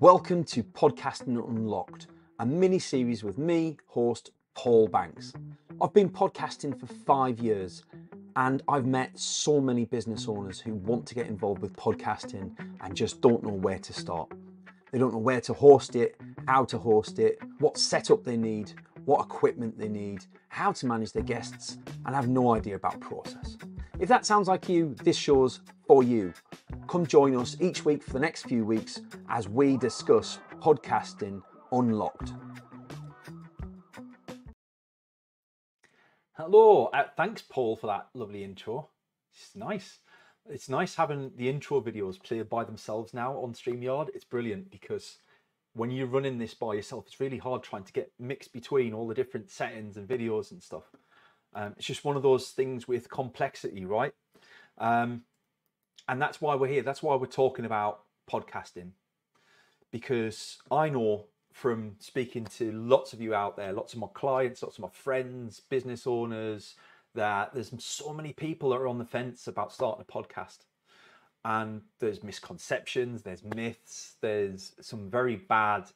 Welcome to Podcasting Unlocked, a mini-series with me, host Paul Banks. I've been podcasting for 5 years and I've met so many business owners who want to get involved with podcasting and just don't know where to start. They don't know where to host it, how to host it, what setup they need, what equipment they need, how to manage their guests, and have no idea about process. If that sounds like you, this show's for you. Come join us each week for the next few weeks as we discuss Podcasting Unlocked. Hello, thanks Paul for that lovely intro. It's nice. It's nice having the intro videos played by themselves now on StreamYard. It's brilliant because when you're running this by yourself, it's really hard trying to get mixed between all the different settings and videos and stuff. It's just one of those things with complexity, right? And that's why we're here. That's why we're talking about podcasting, because I know from speaking to lots of you out there, lots of my clients, lots of my friends, business owners, that there's so many people that are on the fence about starting a podcast. And there's misconceptions, there's myths, there's some very bad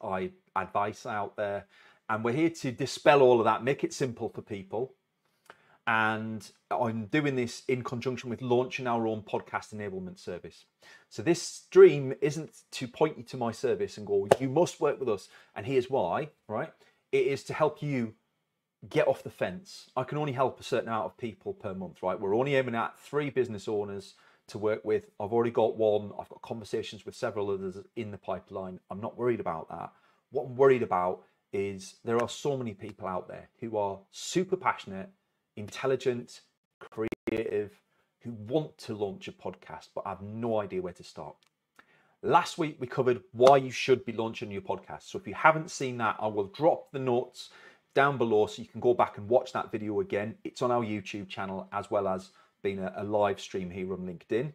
advice out there. And we're here to dispel all of that, make it simple for people. And I'm doing this in conjunction with launching our own podcast enablement service. So this stream isn't to point you to my service and go, you must work with us, and here's why, right? It is to help you get off the fence. I can only help a certain amount of people per month, right? We're only aiming at 3 business owners to work with. I've already got one. I've got conversations with several others in the pipeline. I'm not worried about that. What I'm worried about is there are so many people out there who are super passionate, intelligent, creative, who want to launch a podcast but have no idea where to start. Last week we covered why you should be launching your podcast. So if you haven't seen that, I will drop the notes down below so you can go back and watch that video again. It's on our YouTube channel as well as being a live stream here on LinkedIn.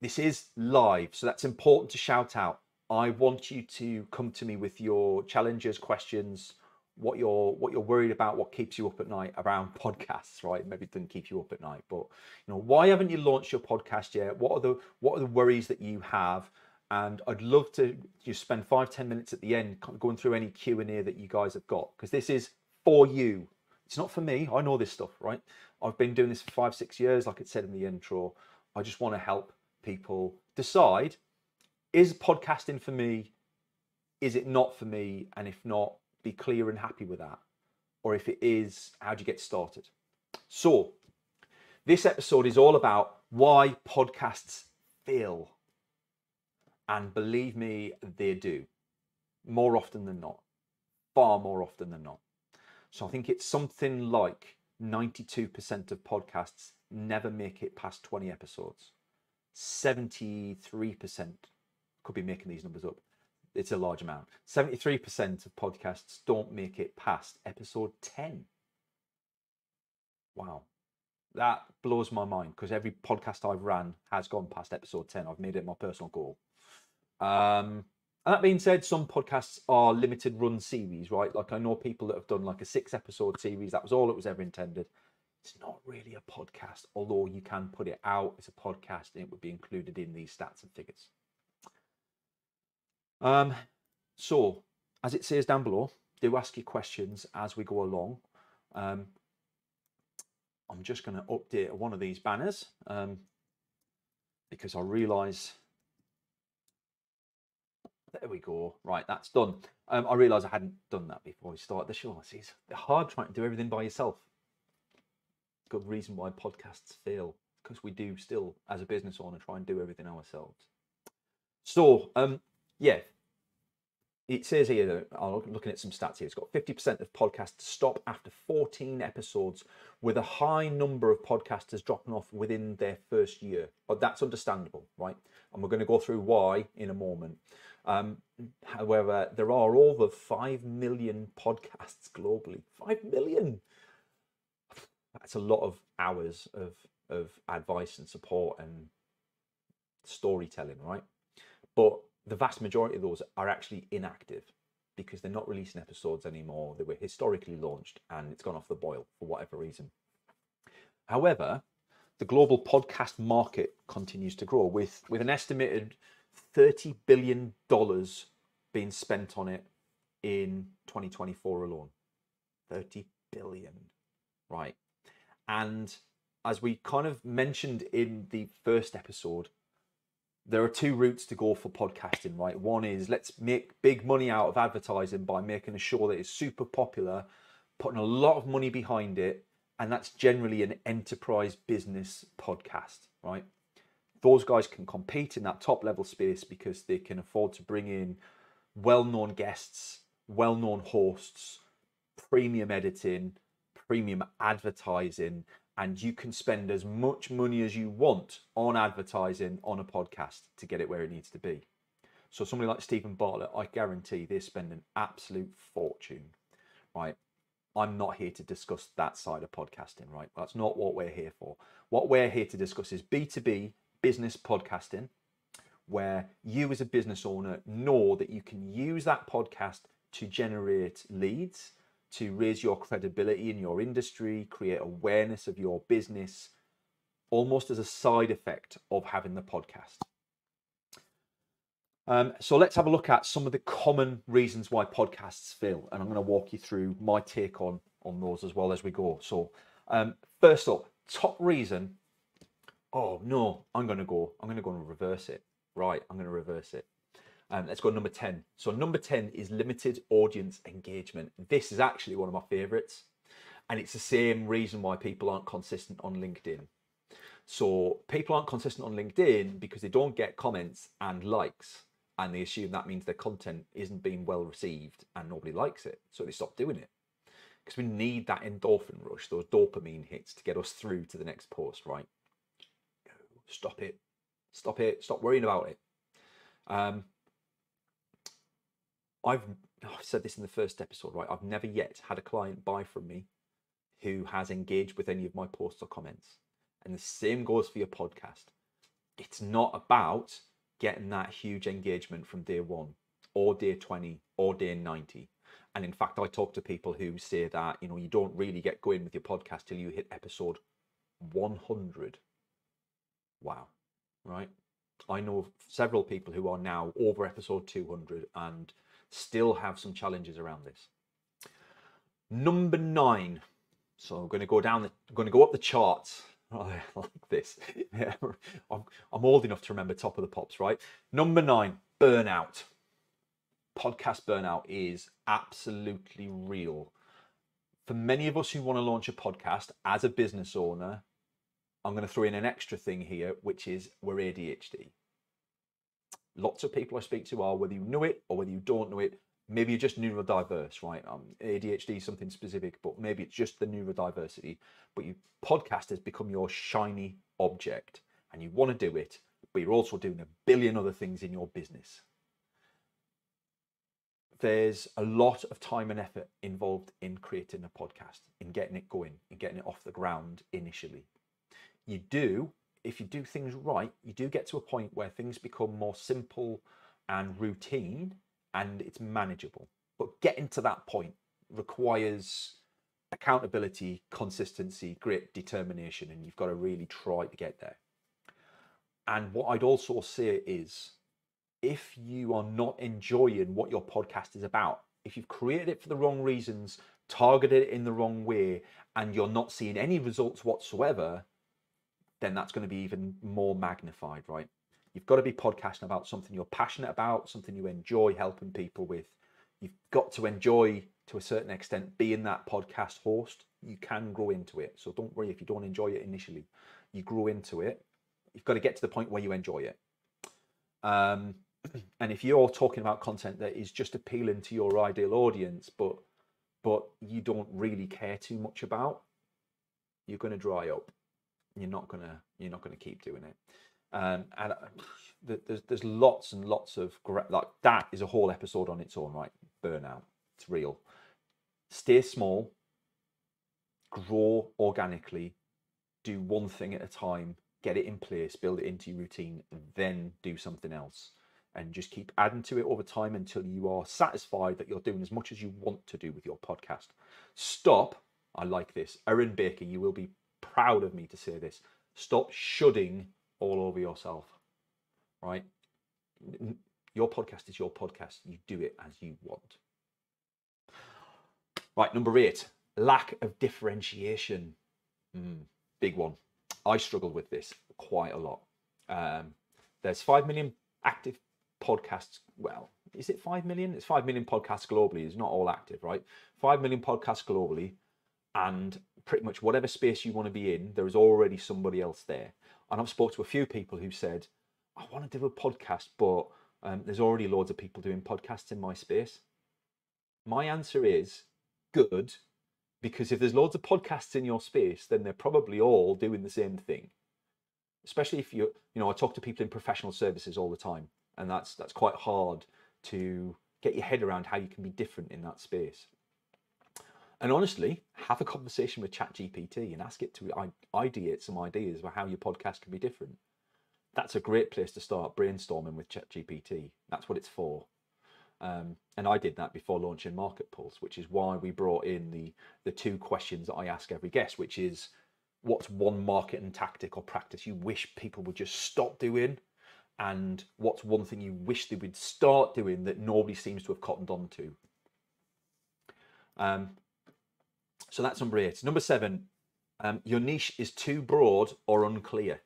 This is live, so that's important to shout out. I want you to come to me with your challenges, questions, what you're worried about, what keeps you up at night around podcasts, right? Maybe it doesn't keep you up at night, but you know, why haven't you launched your podcast yet? What are the worries that you have? And I'd love to just spend 5-10 minutes at the end going through any Q&A that you guys have got, because this is for you. It's not for me. I know this stuff, right? I've been doing this for 5-6 years, like it said in the intro. I just want to help people decide, is podcasting for me? Is it not for me? And if not, be clear and happy with that. Or if it is, how do you get started? So this episode is all about why podcasts fail. And believe me, they do. More often than not. Far more often than not. So I think it's something like 92% of podcasts never make it past 20 episodes. 73%, could be making these numbers up. It's a large amount. 73% of podcasts don't make it past episode 10. Wow. That blows my mind, because every podcast I've ran has gone past episode 10. I've made it my personal goal. And that being said, some podcasts are limited run series, right? Like I know people that have done like a 6-episode series. That was all it was ever intended. It's not really a podcast, although you can put it out as a podcast and it would be included in these stats and figures. So as it says down below, do ask your questions as we go along. I'm just going to update one of these banners, because I realize, there we go. Right. That's done. I realized I hadn't done that before we started the show. It's hard trying to do everything by yourself. Good reason why podcasts fail, because we do still as a business owner try and do everything ourselves. So, yeah, it says here, I'm looking at some stats here, it's got 50% of podcasts stop after 14 episodes, with a high number of podcasters dropping off within their first year. But that's understandable, right? And we're going to go through why in a moment. However, there are over 5 million podcasts globally. 5 million! That's a lot of hours of advice and support and storytelling, right? But the vast majority of those are actually inactive because they're not releasing episodes anymore. They were historically launched and it's gone off the boil for whatever reason. However, the global podcast market continues to grow with an estimated $30 billion being spent on it in 2024 alone. 30 billion, right? And as we kind of mentioned in the first episode, there are two routes to go for podcasting, right? One is let's make big money out of advertising by making sure that it's super popular, putting a lot of money behind it, and that's generally an enterprise business podcast, right? Those guys can compete in that top level space because they can afford to bring in well-known guests, well-known hosts, premium editing, premium advertising, and you can spend as much money as you want on advertising on a podcast to get it where it needs to be. So somebody like Stephen Bartlett, I guarantee they spend an absolute fortune, right? I'm not here to discuss that side of podcasting, right? That's not what we're here for. What we're here to discuss is B2B business podcasting, where you as a business owner know that you can use that podcast to generate leads, to raise your credibility in your industry, create awareness of your business, almost as a side effect of having the podcast. So let's have a look at some of the common reasons why podcasts fail. And I'm going to walk you through my take on those as well as we go. So first up, top reason. Oh, no, I'm going to go and reverse it. Right, I'm going to reverse it. Let's go number 10. So number 10 is limited audience engagement. This is actually one of my favorites. And it's the same reason why people aren't consistent on LinkedIn. So people aren't consistent on LinkedIn because they don't get comments and likes. And they assume that means their content isn't being well received and nobody likes it. So they stop doing it. Because we need that endorphin rush, those dopamine hits to get us through to the next post, right? Stop it. Stop it. Stop worrying about it. I've said this in the first episode, right? I've never yet had a client buy from me who has engaged with any of my posts or comments. And the same goes for your podcast. It's not about getting that huge engagement from day one or day 20 or day 90. And in fact, I talk to people who say that, you know, you don't really get going with your podcast till you hit episode 100. Wow. Right. I know of several people who are now over episode 200 and still have some challenges around this. Number 9. So I'm going to go down, I'm going to go up the charts. I like this. Yeah, I'm old enough to remember Top of the Pops, right? Number 9, burnout. Podcast burnout is absolutely real. For many of us who want to launch a podcast as a business owner, I'm going to throw in an extra thing here, which is we're ADHD. Lots of people I speak to are, whether you know it or whether you don't know it, maybe you're just neurodiverse, right? ADHD is something specific, but maybe it's just the neurodiversity. But your podcast has become your shiny object and you want to do it, but you're also doing a billion other things in your business. There's a lot of time and effort involved in creating a podcast, in getting it going, in getting it off the ground initially. You do, if you do things right, you do get to a point where things become more simple and routine and it's manageable. But getting to that point requires accountability, consistency, great determination, and you've got to really try to get there. And what I'd also say is, if you are not enjoying what your podcast is about, if you've created it for the wrong reasons, targeted it in the wrong way, and you're not seeing any results whatsoever, then that's going to be even more magnified, right? You've got to be podcasting about something you're passionate about, something you enjoy helping people with. You've got to enjoy, to a certain extent, being that podcast host. You can grow into it. So don't worry if you don't enjoy it initially. You grow into it. You've got to get to the point where you enjoy it. And if you're talking about content that is just appealing to your ideal audience, but you don't really care too much about, you're going to dry up. You're not gonna keep doing it, and there's lots and lots of like that is a whole episode on its own, right? Burnout, it's real. Stay small, grow organically, do one thing at a time, get it in place, build it into your routine, and then do something else, and just keep adding to it over time until you are satisfied that you're doing as much as you want to do with your podcast. Stop. I like this, Erin Baker. You will be proud of me to say this. Stop shudding all over yourself, right? your podcast is your podcast. You do it as you want. Right, number 8, lack of differentiation. Big one. I struggle with this quite a lot. There's 5 million active podcasts. Well, is it 5 million? It's 5 million podcasts globally. It's not all active, right? 5 million podcasts globally, and pretty much whatever space you want to be in, there is already somebody else there. And I've spoken to a few people who said, I want to do a podcast, but there's already loads of people doing podcasts in my space. My answer is good, because if there's loads of podcasts in your space, then they're probably all doing the same thing. Especially if you, I talk to people in professional services all the time, and that's quite hard to get your head around how you can be different in that space. And honestly, have a conversation with ChatGPT and ask it to ideate some ideas about how your podcast can be different. That's a great place to start brainstorming with ChatGPT. That's what it's for. And I did that before launching MarketPulse, which is why we brought in the 2 questions that I ask every guest, which is, what's one marketing tactic or practice you wish people would just stop doing? And what's one thing you wish they would start doing that nobody seems to have cottoned on to? So that's number 8. Number 7, your niche is too broad or unclear.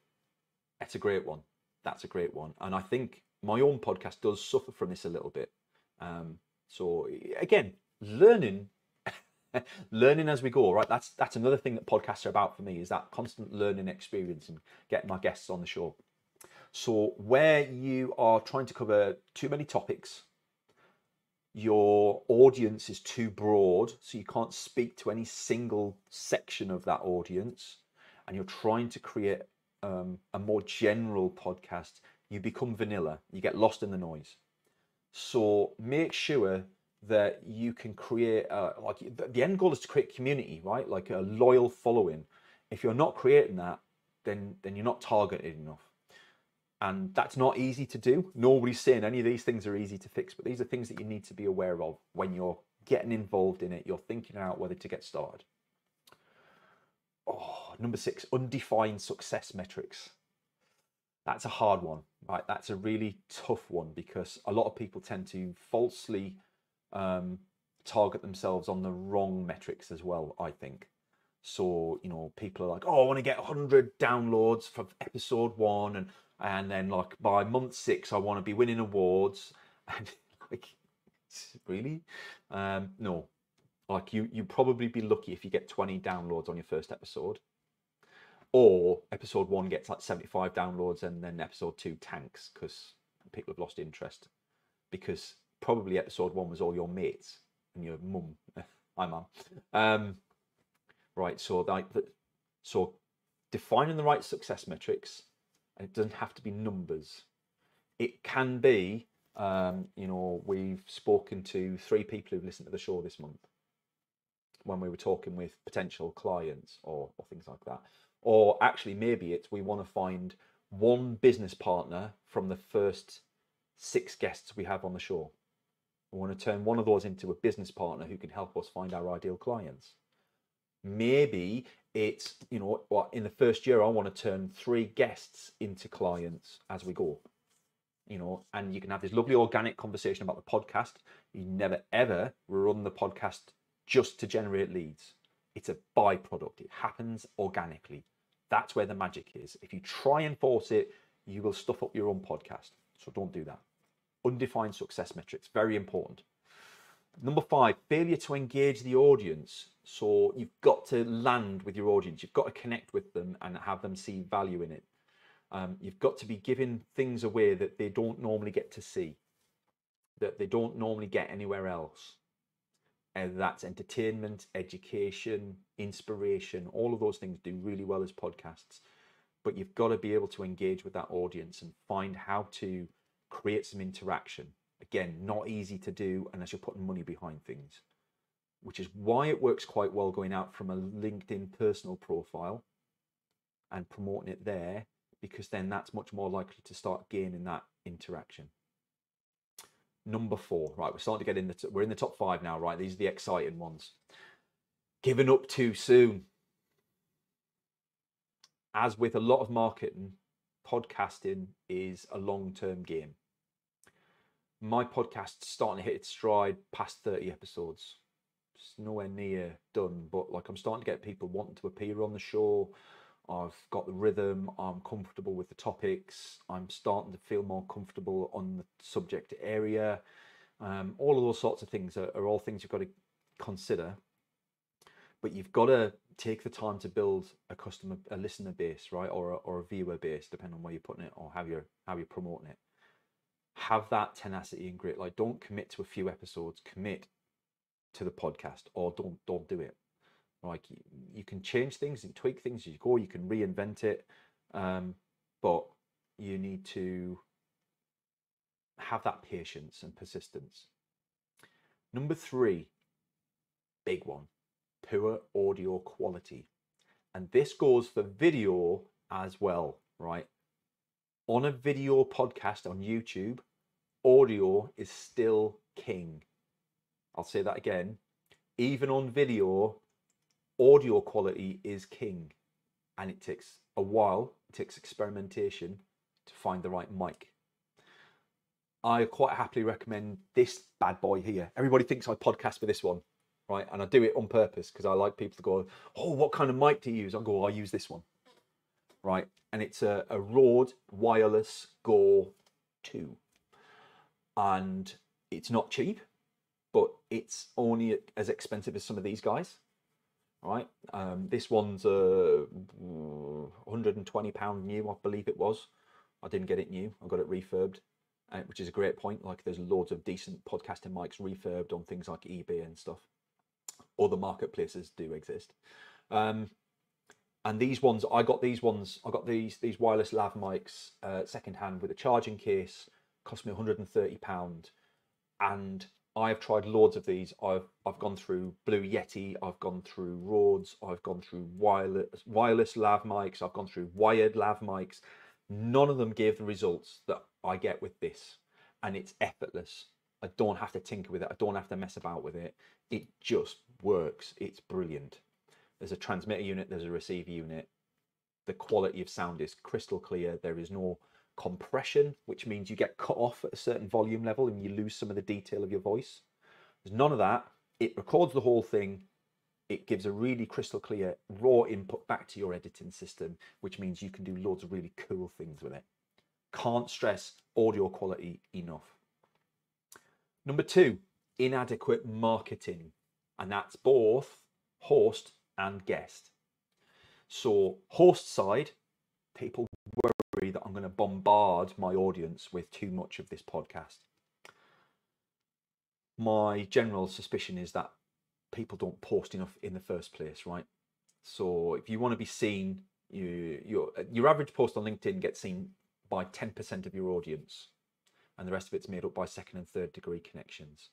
That's a great one. That's a great one. And I think my own podcast does suffer from this a little bit. So again, learning as we go, right? That's another thing that podcasts are about for me, is that constant learning experience and getting my guests on the show. So where you are trying to cover too many topics, your audience is too broad, so you can't speak to any single section of that audience, and you're trying to create a more general podcast, you become vanilla, you get lost in the noise. So make sure that you can create, like, the end goal is to create community, right? Like a loyal following. If you're not creating that, then you're not targeted enough. And that's not easy to do. Nobody's saying any of these things are easy to fix, but these are things that you need to be aware of when you're getting involved in it. You're thinking out whether to get started. Oh, number 6, undefined success metrics. That's a hard one, right? That's a really tough one, because a lot of people tend to falsely target themselves on the wrong metrics as well, I think. So, people are like, oh, I want to get 100 downloads from episode 1, and then like by month 6, I want to be winning awards. And like, really? No, like you probably be lucky if you get 20 downloads on your first episode, or episode 1 gets like 75 downloads and then episode 2 tanks because people have lost interest, because probably episode 1 was all your mates and your mum. Hi, mum. Right, so so defining the right success metrics, and it doesn't have to be numbers. It can be, we've spoken to 3 people who've listened to the show this month when we were talking with potential clients or things like that. Or actually, maybe it's, we want to find 1 business partner from the first 6 guests we have on the show. We want to turn 1 of those into a business partner who can help us find our ideal clients. Maybe it's, in the first year, I want to turn 3 guests into clients as we go, and you can have this lovely organic conversation about the podcast. You never, ever run the podcast just to generate leads. It's a byproduct. It happens organically. That's where the magic is. If you try and force it, you will stuff up your own podcast. So don't do that. Undefined success metrics, very important. Number 5, failure to engage the audience. So you've got to land with your audience. You've got to connect with them and have them see value in it. You've got to be giving things away that they don't normally get to see, that they don't normally get anywhere else. And that's entertainment, education, inspiration. All of those things do really well as podcasts. But you've got to be able to engage with that audience and find how to create some interaction. Again, not easy to do unless you're putting money behind things, which is why it works quite well going out from a LinkedIn personal profile and promoting it there, because then that's much more likely to start gaining that interaction. Number 4, right, we're starting to get we're in the top 5 now, right? These are the exciting ones. Giving up too soon. As with a lot of marketing, podcasting is a long-term game. my podcast's starting to hit its stride past 30 episodes. It's nowhere near done, but like I'm starting to get people wanting to appear on the show. I've got the rhythm, I'm comfortable with the topics, I'm starting to feel more comfortable on the subject area. All of those sorts of things are all things you've got to consider, but you've got to take the time to build a listener base, right? Or a viewer base, depending on where you're putting it or how you're promoting it. Have that tenacity and grit. Like, don't commit to a few episodes, commit to the podcast, or don't do it. Like, you can change things and tweak things as you go, you can reinvent it, but you need to have that patience and persistence. Number three, big one, poor audio quality. And this goes for video as well, right? On a video podcast on YouTube, audio is still king. I'll say that again. Even on video, audio quality is king, and it takes a while, it takes experimentation to find the right mic. I quite happily recommend this bad boy here. Everybody thinks I podcast for this one, right? And I do it on purpose because I like people to go, oh, what kind of mic do you use? I'll go, I use this one, right? And it's a Rode Wireless Go 2. And it's not cheap, but it's only as expensive as some of these guys, right? This one's £120 new, I believe it was. I didn't get it new, I got it refurbed. Which is a great point. Like, there's loads of decent podcasting mics refurbed on things like eBay and stuff. Other marketplaces do exist. And these ones, I got these wireless lav mics secondhand with a charging case. Cost me £130. And I've tried loads of these. I've gone through Blue Yeti. I've gone through Rodes. I've gone through wireless lav mics. I've gone through wired lav mics. None of them gave the results that I get with this, and it's effortless. I don't have to tinker with it. I don't have to mess about with it. It just works. It's brilliant. There's a transmitter unit, there's a receiver unit. The quality of sound is crystal clear. There is no compression, which means you get cut off at a certain volume level and you lose some of the detail of your voice. There's none of that. It records the whole thing. It gives a really crystal clear raw input back to your editing system, which means you can do loads of really cool things with it. Can't stress audio quality enough. Number two, inadequate marketing. And that's both host and guest. So host side, people worry that I'm going to bombard my audience with too much of this podcast. My general suspicion is that people don't post enough in the first place, right? So if you want to be seen, your average post on LinkedIn gets seen by 10% of your audience, and the rest of it's made up by second and third degree connections,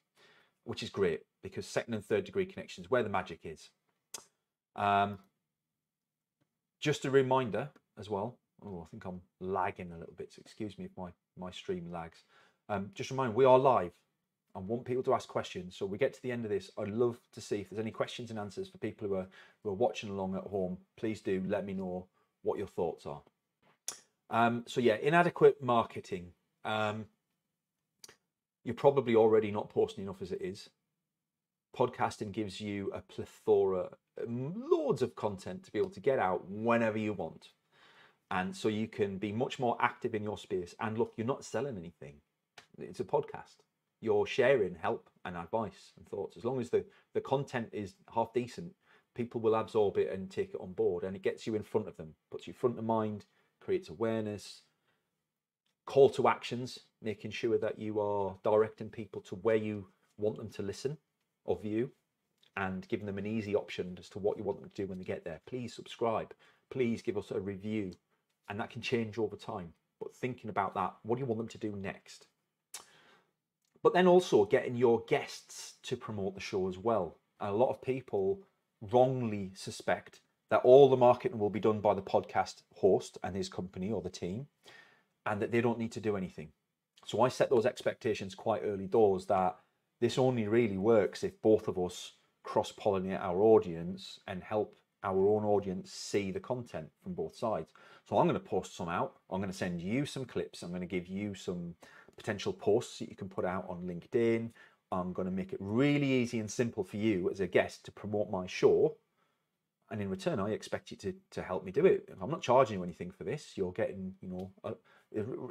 which is great because second and third degree connections, where the magic is. Just a reminder as well. Oh, I think I'm lagging a little bit. So excuse me if my stream lags. Just a reminder, we are live. I want people to ask questions. So we get to the end of this. I'd love to see if there's any questions and answers for people who are watching along at home. Please do let me know what your thoughts are. So yeah, inadequate marketing. You're probably already not posting enough as it is. Podcasting gives you a plethora, loads of content to be able to get out whenever you want. And so you can be much more active in your space. And look, you're not selling anything. It's a podcast. You're sharing help and advice and thoughts. As long as the content is half decent, people will absorb it and take it on board, and it gets you in front of them, puts you front of mind, creates awareness. Call to actions, making sure that you are directing people to where you want them to listen or view, and giving them an easy option as to what you want them to do when they get there. Please subscribe, please give us a review, and that can change over time. But thinking about that, what do you want them to do next? But then also getting your guests to promote the show as well. And a lot of people wrongly suspect that all the marketing will be done by the podcast host and his company or the team, and that they don't need to do anything. So I set those expectations quite early doors that this only really works if both of us cross-pollinate our audience and help our own audience see the content from both sides. So I'm going to post some out. I'm going to send you some clips. I'm going to give you some potential posts that you can put out on LinkedIn. I'm going to make it really easy and simple for you as a guest to promote my show. And in return, I expect you to help me do it. I'm not charging you anything for this. You're getting, you know,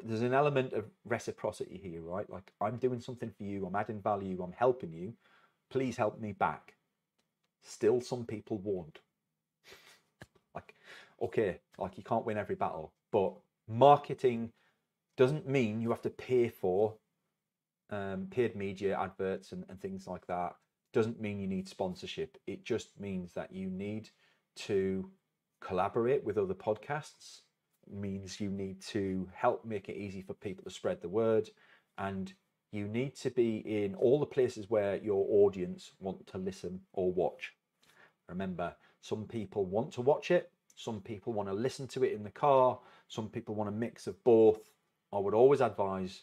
there's an element of reciprocity here, right? Like, I'm doing something for you. I'm adding value. I'm helping you. Please help me back. Still, some people won't. Like, okay, like, you can't win every battle. But marketing doesn't mean you have to pay for paid media adverts and things like that. Doesn't mean you need sponsorship. It just means that you need to collaborate with other podcasts. It means you need to help make it easy for people to spread the word, and you need to be in all the places where your audience want to listen or watch. Remember, some people want to watch it, some people want to listen to it in the car, some people want a mix of both. I would always advise,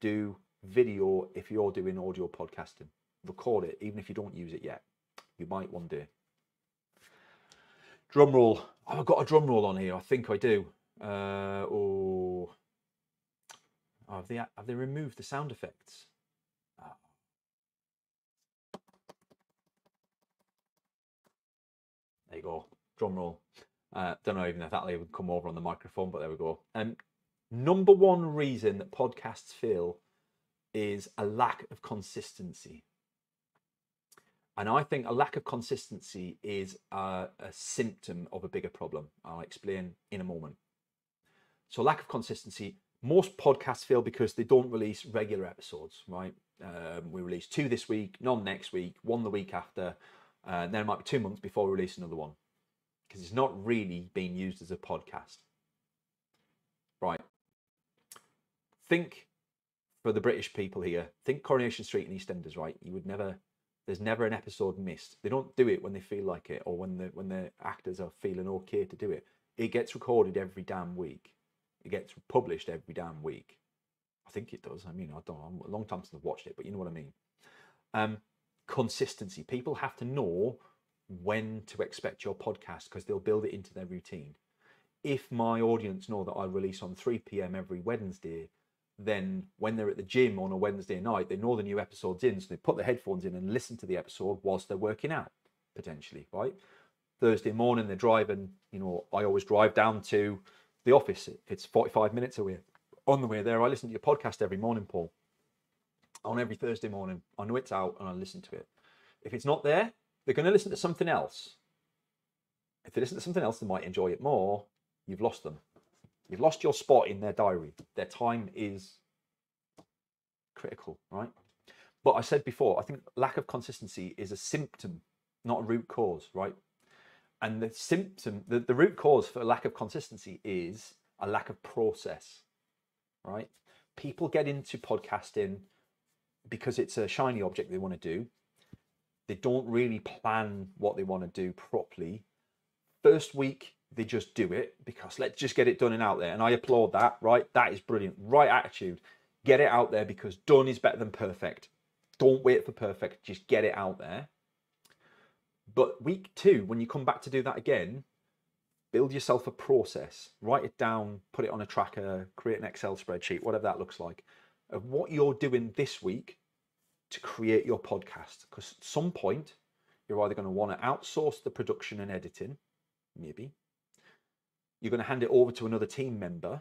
do video if you're doing audio podcasting. Record it, even if you don't use it yet. You might one day. Drum roll. Oh, I've got a drum roll on here. I think I do. Have they removed the sound effects? Oh. There you go. Drum roll. Don't know even if that would come over on the microphone, but there we go. Number one reason that podcasts fail is a lack of consistency. And I think a lack of consistency is a symptom of a bigger problem. I'll explain in a moment. So lack of consistency, most podcasts fail because they don't release regular episodes, right? We release 2 this week, none next week, 1 the week after, and then it might be 2 months before we release another one, because it's not really being used as a podcast. Right. Think for the British people here, think Coronation Street and EastEnders, right? You would never... There's never an episode missed. They don't do it when they feel like it, or when the actors are feeling okay to do it. It gets recorded every damn week. It gets published every damn week. I think it does. I mean, I don't know. A long time since I've watched it, but you know what I mean. Consistency. People have to know when to expect your podcast, because they'll build it into their routine. If my audience know that I release on 3 PM every Wednesday, then when they're at the gym on a Wednesday night, they know the new episode's in, so they put the headphones in and listen to the episode whilst they're working out, potentially, right? Thursday morning, they're driving. You know, I always drive down to the office. It's 45 minutes away. On the way there, I listen to your podcast every morning, Paul. On every Thursday morning, I know it's out and I listen to it. If it's not there, they're going to listen to something else. If they listen to something else, they might enjoy it more. You've lost them. You've lost your spot in their diary. Their time is critical, right? But I said before, I think lack of consistency is a symptom, not a root cause, right? And the symptom, the root cause for lack of consistency is a lack of process, right? People get into podcasting because it's a shiny object they want to do. They don't really plan what they want to do properly. First week, they just do it because let's just get it done and out there. And I applaud that, right? That is brilliant. Right attitude. Get it out there, because done is better than perfect. Don't wait for perfect. Just get it out there. But week 2, when you come back to do that again, build yourself a process. Write it down, put it on a tracker, create an Excel spreadsheet, whatever that looks like, of what you're doing this week to create your podcast. Because at some point, you're either going to want to outsource the production and editing, maybe. You're going to hand it over to another team member,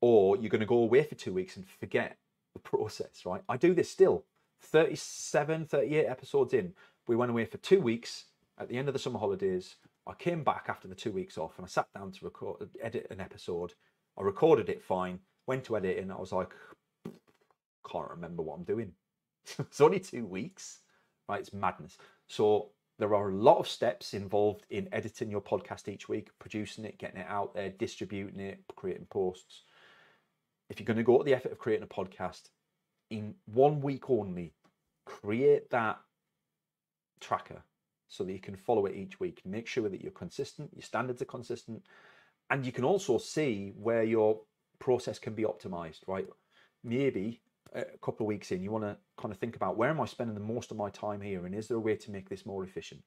or you're going to go away for 2 weeks and forget the process, right? I do this still. 37, 38 episodes in, we went away for 2 weeks at the end of the summer holidays. I came back after the 2 weeks off and I sat down to record, edit an episode. I recorded it fine, went to edit, and I was like, can't remember what I'm doing. It's only 2 weeks, right? It's madness. So there are a lot of steps involved in editing your podcast each week, producing it, getting it out there, distributing it, creating posts. If you're going to go to the effort of creating a podcast, in 1 week only, create that tracker so that you can follow it each week. Make sure that you're consistent, your standards are consistent, and you can also see where your process can be optimized, right? Maybe a couple of weeks in, you want to kind of think about, where am I spending the most of my time here, and is there a way to make this more efficient?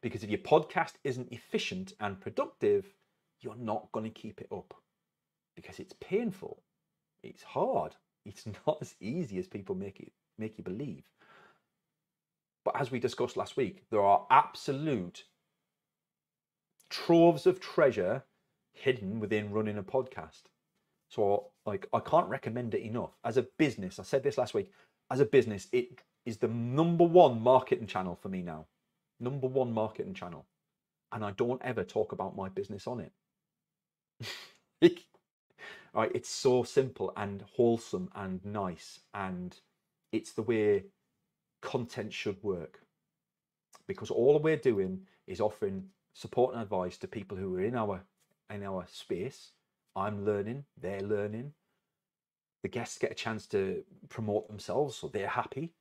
Because if your podcast isn't efficient and productive, you're not going to keep it up, because it's painful. It's hard. It's not as easy as people make you believe. But as we discussed last week, there are absolute troves of treasure hidden within running a podcast. So like, I can't recommend it enough. As a business, I said this last week, as a business, it is the #1 marketing channel for me now. #1 marketing channel. And I don't ever talk about my business on it. All right, it's so simple and wholesome and nice, and it's the way content should work, because all we're doing is offering support and advice to people who are in our space. I'm learning, they're learning. The guests get a chance to promote themselves, so they're happy.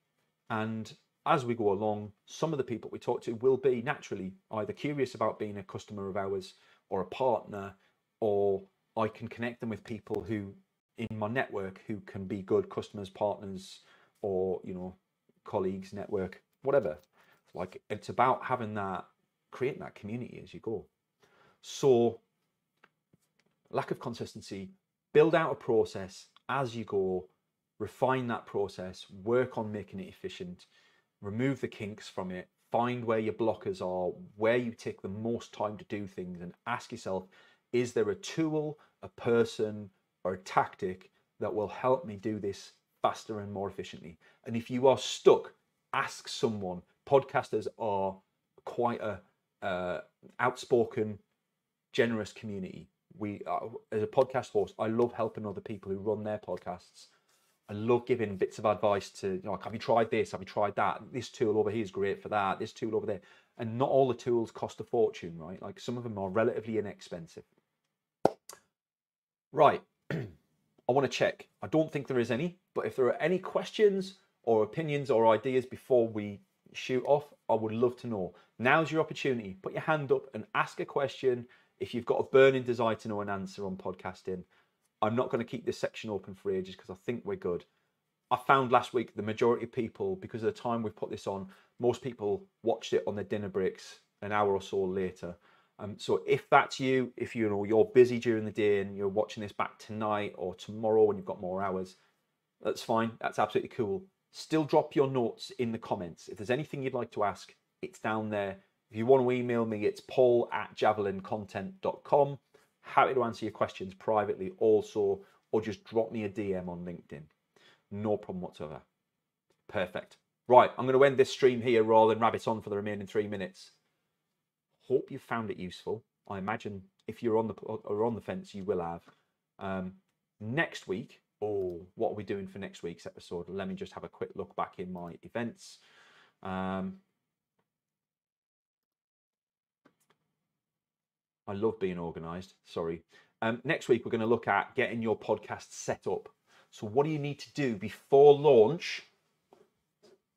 And as we go along, some of the people we talk to will be naturally either curious about being a customer of ours or a partner, or I can connect them with people who in my network who can be good customers, partners, or, you know, colleagues, network, whatever. Like, it's about having that, creating that community as you go. So lack of consistency, build out a process as you go, refine that process, work on making it efficient, remove the kinks from it, find where your blockers are, where you take the most time to do things, and ask yourself, is there a tool, a person, or a tactic that will help me do this faster and more efficiently? And if you are stuck, ask someone. Podcasters are quite a outspoken, generous community. We are, as a podcast host, I love helping other people who run their podcasts. I love giving bits of advice to, you know, like, have you tried this? Have you tried that? This tool over here is great for that. This tool over there. And not all the tools cost a fortune, right? Like, some of them are relatively inexpensive. Right, I want to check. I don't think there is any, but if there are any questions or opinions or ideas before we shoot off, I would love to know. Now's your opportunity. Put your hand up and ask a question if you've got a burning desire to know an answer on podcasting. I'm not going to keep this section open for ages because I think we're good. I found last week the majority of people, because of the time we've put this on, most people watched it on their dinner breaks an hour or so later. So if that's you, if you know you're busy during the day and you're watching this back tonight or tomorrow when you've got more hours, that's fine. That's absolutely cool. Still drop your notes in the comments. If there's anything you'd like to ask, it's down there. If you want to email me, it's paul@javelincontent.com. Happy to answer your questions privately also, or just drop me a DM on LinkedIn. No problem whatsoever. Perfect. Right, I'm going to end this stream here rather than rabbit on for the remaining 3 minutes. Hope you found it useful. I imagine if you're on the or on the fence, you will have. Next week, what are we doing for next week's episode? Let me just have a quick look back in my events. I love being organised. Sorry. Next week, we're going to look at getting your podcast set up. So what do you need to do before launch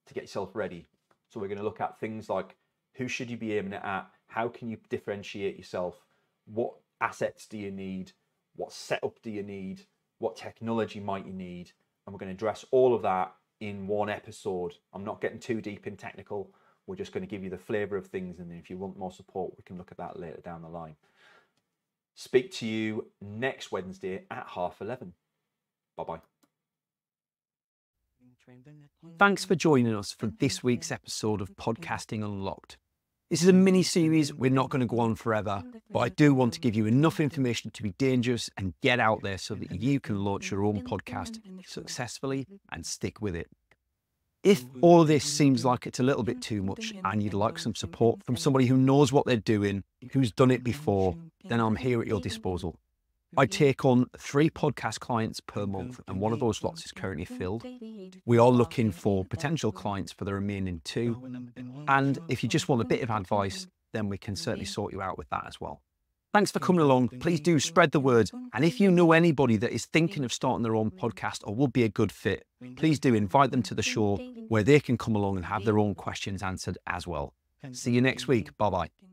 to get yourself ready? So we're going to look at things like, who should you be aiming it at? How can you differentiate yourself? What assets do you need? What setup do you need? What technology might you need? And we're going to address all of that in one episode. I'm not getting too deep in technical. We're just going to give you the flavour of things. And if you want more support, we can look at that later down the line. Speak to you next Wednesday at 11:30. Bye-bye. Thanks for joining us for this week's episode of Podcasting Unlocked. This is a mini-series. We're not going to go on forever, but I do want to give you enough information to be dangerous and get out there so that you can launch your own podcast successfully and stick with it. If all this seems like it's a little bit too much and you'd like some support from somebody who knows what they're doing, who's done it before, then I'm here at your disposal. I take on 3 podcast clients per month, and one of those slots is currently filled. We are looking for potential clients for the remaining 2. And if you just want a bit of advice, then we can certainly sort you out with that as well. Thanks for coming along. Please do spread the word. And if you know anybody that is thinking of starting their own podcast or would be a good fit, please do invite them to the show where they can come along and have their own questions answered as well. See you next week. Bye-bye.